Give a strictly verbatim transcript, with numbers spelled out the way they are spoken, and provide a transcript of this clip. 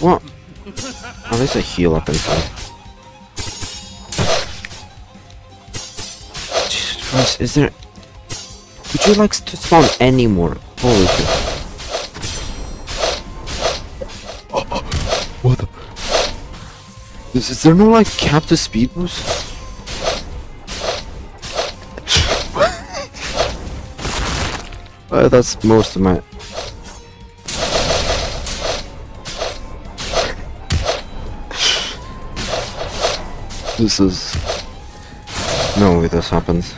What? At least a heal up inside. Jesus Christ, is there... Would you like to spawn any more? Holy shit. Oh, oh. What the... Is, is there no, like, cap to speed boost? uh, that's most of my... This is... No way this happens.